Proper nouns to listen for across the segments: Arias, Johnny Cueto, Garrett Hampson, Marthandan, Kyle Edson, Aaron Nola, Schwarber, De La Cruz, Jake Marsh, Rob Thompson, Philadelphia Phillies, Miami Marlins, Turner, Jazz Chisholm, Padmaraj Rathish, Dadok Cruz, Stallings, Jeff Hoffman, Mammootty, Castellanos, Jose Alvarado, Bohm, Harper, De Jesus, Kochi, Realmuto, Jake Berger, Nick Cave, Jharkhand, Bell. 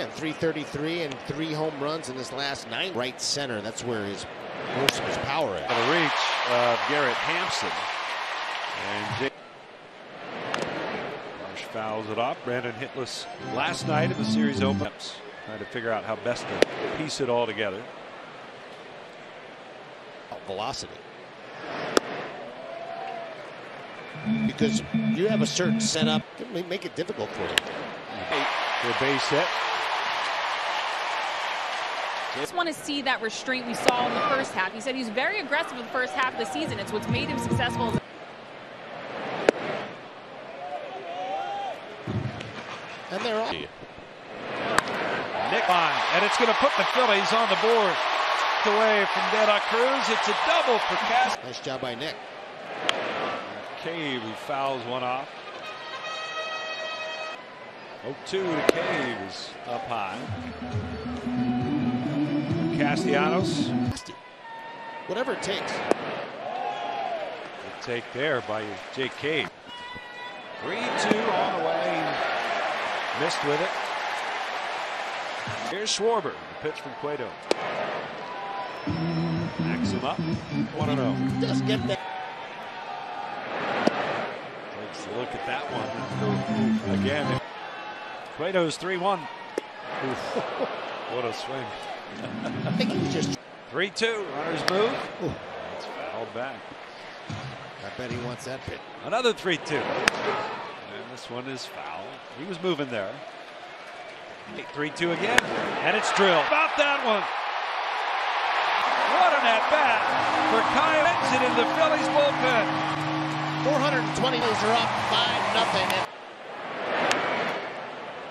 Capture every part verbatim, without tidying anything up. Yeah, three thirty-three and three home runs in his last nine. Right center, that's where his most of his power is. The reach of Garrett Hampson. And Jake Marsh fouls it off. Brandon hitless last night in the series opener. Trying to figure out how best to piece it all together. Velocity. Because you have a certain setup, they make it difficult for him. The base hit. I just want to see that restraint we saw in the first half. He said he's very aggressive in the first half of the season. It's what's made him successful. And they're all. Nick line, and it's going to put the Phillies on the board. Away from Dadok Cruz, it's a double for Castellanos. Nice job by Nick. Cave, who fouls one off. oh two to Cave is up high. Castellanos. Whatever it takes. Good take there by Jake Cave. three two on the way. Missed with it. Here's Schwarber, the pitch from Cueto. Max him up. one oh. Just get that. Let's look at that one. Again. Cueto's three one. What a swing. I think he was just. three two. Runners move. Ooh. That's fouled back. I bet he wants that pitch. Another three two. And this one is foul. He was moving there. three two again. And it's drilled. About that one. What an at-bat for Kyle Edson in the Phillies bullpen. four hundred twenty moves are up, five nothing.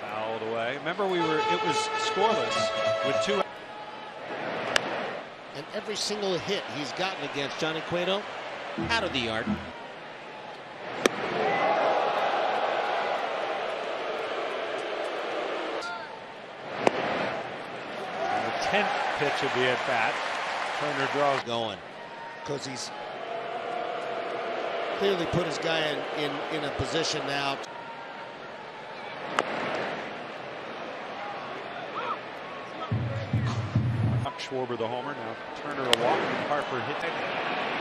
Fouled away. Remember, we were it was scoreless with two. And every single hit he's gotten against Johnny Cueto, out of the yard. And the tenth pitch of the at-bat. Turner draws going because he's clearly put his guy in, in, in a position now. Schwarber the homer, now Turner a walk, Harper hit it.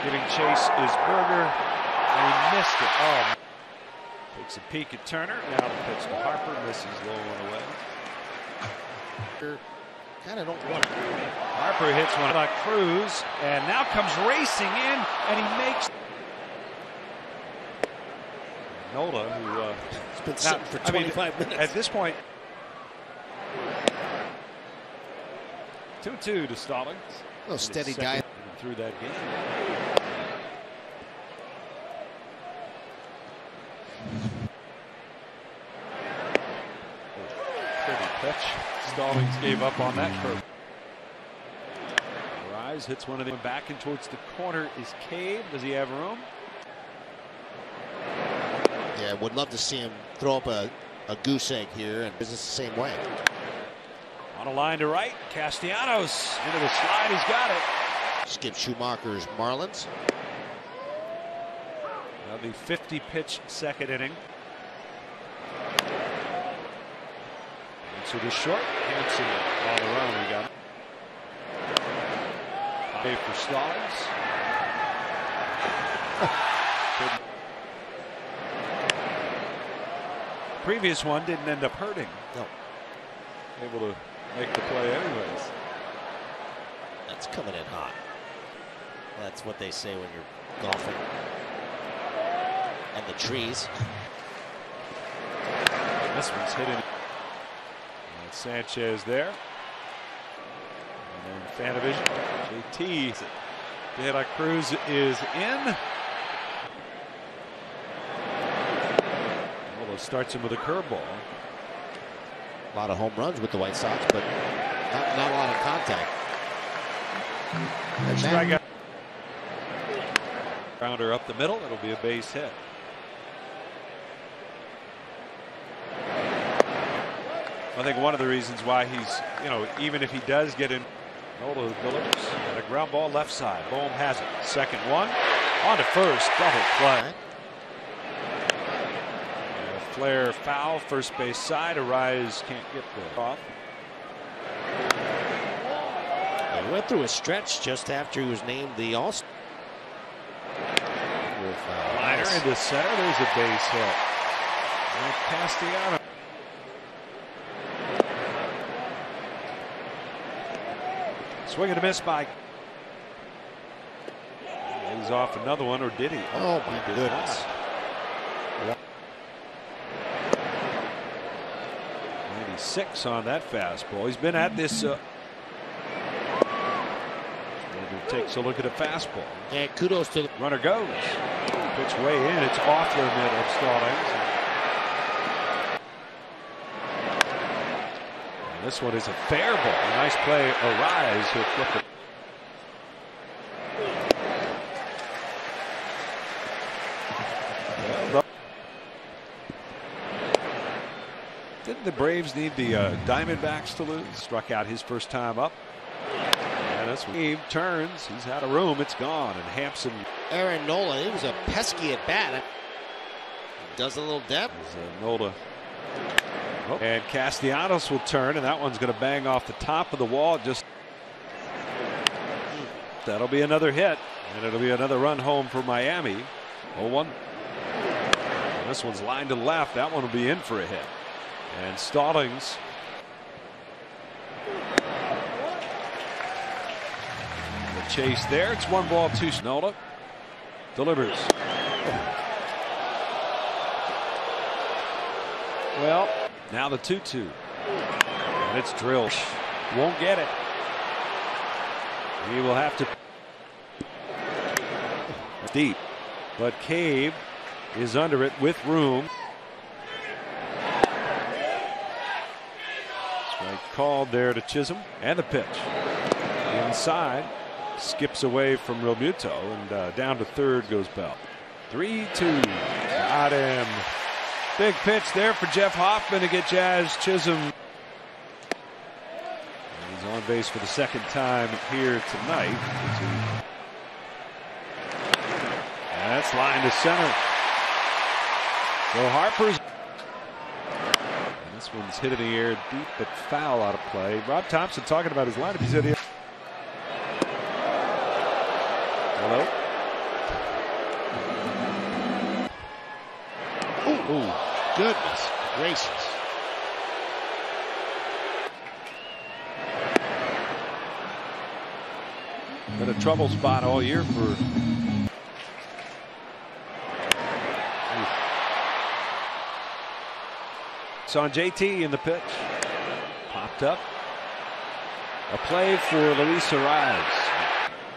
Giving chase is Berger, and he missed it. Oh. Takes a peek at Turner, now the pitch to Harper, misses low and away. Kind of don't want to. Harper hits one by Cruz, and now comes racing in, and he makes. Nola, who uh, it's been sitting for twenty-five I mean, minutes at this point. two two to Stallings. A little steady guy through that game. Pitch. Stallings gave up on that curve. Rise hits one of them back and towards the corner is Cave. Does he have room? Yeah, would love to see him throw up a, a goose egg here, and business the same way. On a line to right, Castellanos into the slide. He's got it. Skip Schumacher's Marlins. Now the fifty pitch second inning. To the short, Hampson on the run, we got it. Pay for Stallings. Previous one didn't end up hurting. No. Able to make the play anyways. That's coming in hot. That's what they say when you're golfing. And the trees. This one's hitting. Sanchez there. And Fanavision. J T. Dadok Cruz is in. Although starts him with a curveball. A lot of home runs with the White Sox, but not, not a lot of contact. And that grounder up the middle. It'll be a base hit. I think one of the reasons why he's, you know, even if he does get in, Nola delivers and a ground ball left side. Bohm has it. Second one on to first, double play. And a flare foul, first base side. Arias can't get the off. Went through a stretch just after he was named the All-Star. With uh, liner nice. Into center, there's a base hit. And Castellanos. Swing and a miss by. He's off another one, or did he? Oh, my goodness. ninety-six on that fastball. He's been at this. Uh, Takes a look at a fastball. And kudos to the runner goes. Pitch way in. It's off the middle of Stallings. And this one is a fair ball. A nice play. Arias who flipped it. Didn't the Braves need the uh, Diamondbacks to lose? Struck out his first time up. Cave turns. He's out of room. It's gone. And Hampson. Aaron Nola. He was a pesky at bat. Does a little depth. Uh, Nola. Oh. And Castellanos will turn, and that one's going to bang off the top of the wall. Just that'll be another hit, and it'll be another run home for Miami. oh one. And this one's lined to left. That one will be in for a hit. And Stallings. Chase there. It's one ball, two. Nola delivers. Well, now the two two. And it's drilled. Won't get it. He will have to. Deep. But Cave is under it with room. Strike called there to Chisholm. And the pitch. Inside. Skips away from Realmuto, and uh, down to third goes Bell. three two. Got him. Big pitch there for Jeff Hoffman to get Jazz Chisholm. And he's on base for the second time here tonight. And that's line to center. So Harper's. And this one's hit in the air deep, but foul out of play. Rob Thompson talking about his lineup. He said he. Hello? Ooh. Ooh, goodness gracious. Been a trouble spot all year for. Ooh. It's on J T in the pitch. Popped up. A play for Luis Arraez.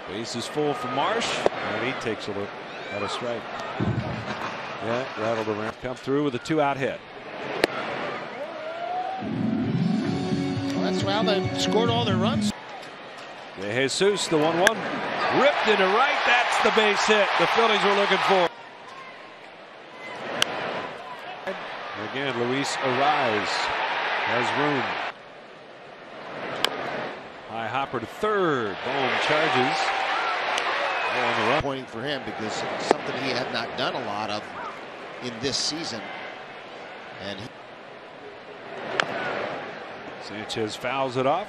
Base is full for Marsh, and he takes a look at a strike. Yeah, rattled around. Come through with a two-out hit. Well, that's how they scored all their runs. De Jesus, the one one. Ripped into right. That's the base hit the Phillies were looking for. And again, Luis Arraez has room. High hopper to third. Bohm charges. Oh, on the run. Pointing for him because it's something he had not done a lot of in this season. And he... Sanchez fouls it off.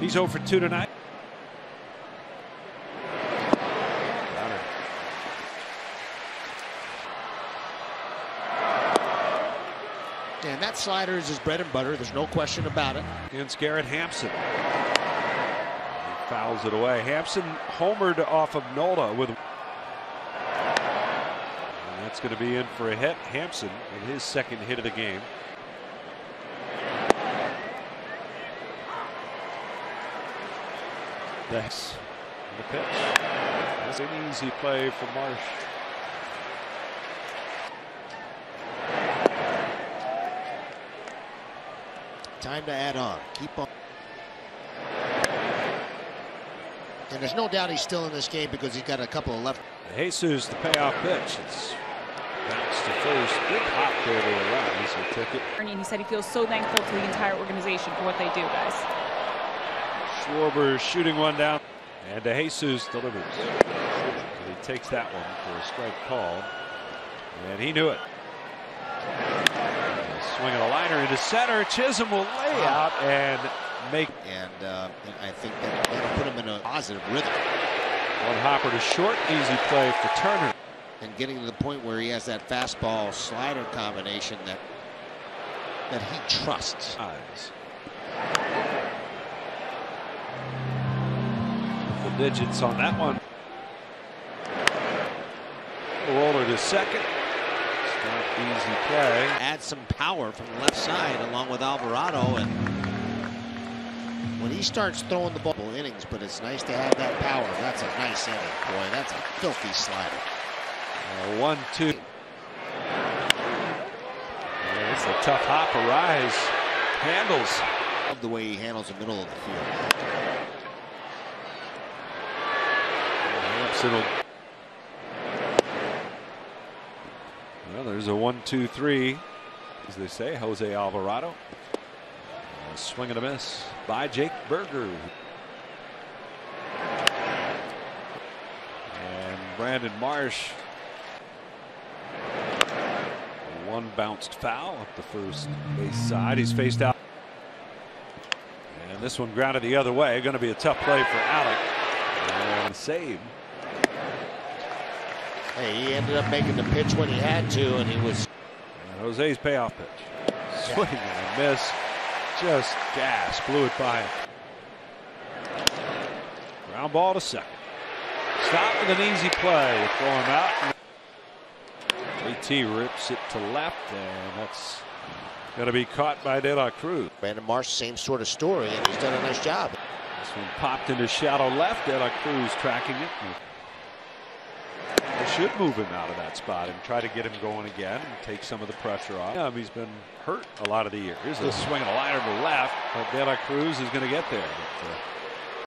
He's oh for two tonight. Got it. And that slider is his bread and butter. There's no question about it. Against Garrett Hampson. He fouls it away. Hampson homered off of Nola with. And that's going to be in for a hit. Hampson in his second hit of the game. That's the pitch. That's an easy play for Marsh. Time to add on. Keep on. And there's no doubt he's still in this game because he's got a couple of left. Jesus, the payoff pitch. It's bounced to first. Big hop there to Arias. He took it. And he said he feels so thankful to the entire organization for what they do, guys. Schwarber shooting one down. And De Jesus delivers. He takes that one for a strike call. And he knew it. Swinging a liner into center. Chisholm will lay out, and make. And, uh, and I think that that'll put him in a positive rhythm. One hopper to short, easy play for Turner. And getting to the point where he has that fastball slider combination that that he trusts. Eyes. The digits on that one. Roller to second. It's not easy play. Add some power from the left side along with Alvarado, and when he starts throwing the ball innings, but it's nice to have that power. That's a nice inning, boy. That's a filthy slider. Uh, one, two. Yeah, it's a tough hop. Arias handles. I love the way he handles the middle of the field. Hampson will. Well, there's a one, two, three, as they say. Jose Alvarado. A swing and a miss by Jake Berger. And Brandon Marsh. One bounced foul up the first base side. He's faced out. And this one grounded the other way. Going to be a tough play for Alec. And save. Hey, he ended up making the pitch when he had to, and he was. And Jose's payoff pitch. Swing and a miss. Just gas. Blew it by him. Ground ball to second. Stop with an easy play. Throw him out. J T rips it to left, and that's going to be caught by De La Cruz. Brandon Marsh, same sort of story, and he's done a nice job. This one popped into shallow left. De La Cruz tracking it. They should move him out of that spot and try to get him going again and take some of the pressure off. Yeah, he's been hurt a lot of the year. Here's a swing and a liner to left, but De La Cruz is going to get there. But, uh,